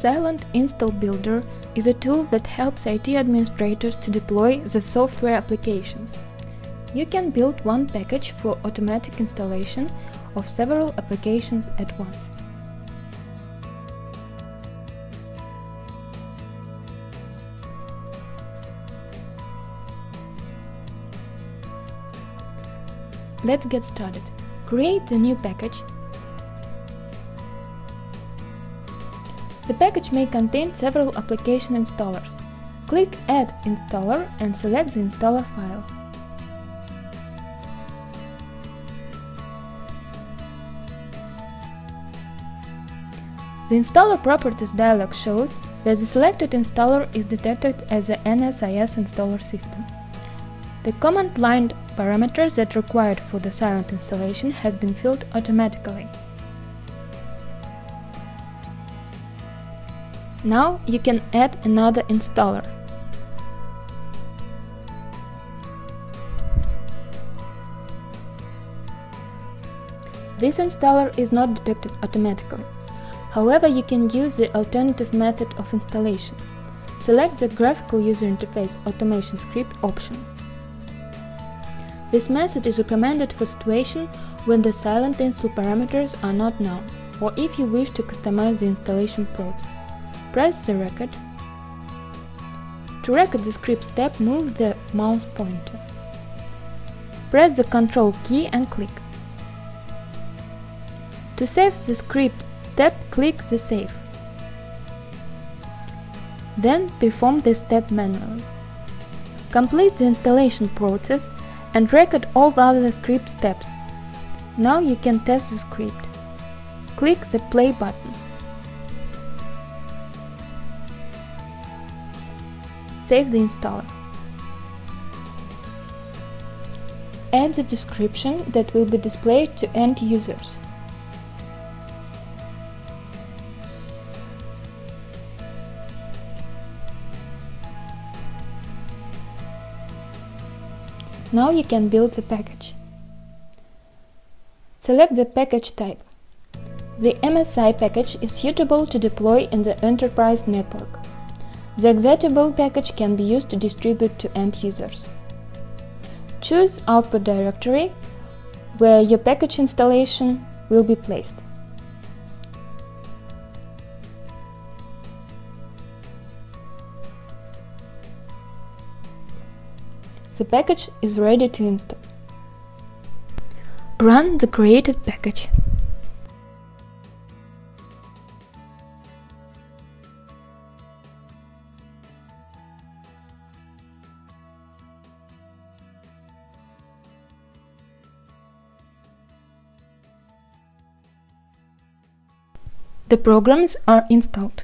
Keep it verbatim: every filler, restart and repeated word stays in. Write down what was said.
Silent Install Builder is a tool that helps I T administrators to deploy the software applications. You can build one package for automatic installation of several applications at once. Let's get started. Create the new package. The package may contain several application installers. Click Add Installer and select the installer file. The Installer Properties dialog shows that the selected installer is detected as a N S I S installer system. The command line parameters that required for the silent installation has been filled automatically. Now you can add another installer. This installer is not detected automatically. However, you can use the alternative method of installation. Select the Graphical User Interface Automation Script option. This method is recommended for situation when the silent install parameters are not known, or if you wish to customize the installation process. Press the record. To record the script step, move the mouse pointer. Press the Control key and click. To save the script step, click the Save. Then perform this step manually. Complete the installation process and record all the other script steps. Now you can test the script. Click the play button. Save the installer. Add the description that will be displayed to end users. Now you can build the package. Select the package type. The M S I package is suitable to deploy in the enterprise network. The executable package can be used to distribute to end users. Choose output directory where your package installation will be placed. The package is ready to install. Run the created package. The programs are installed.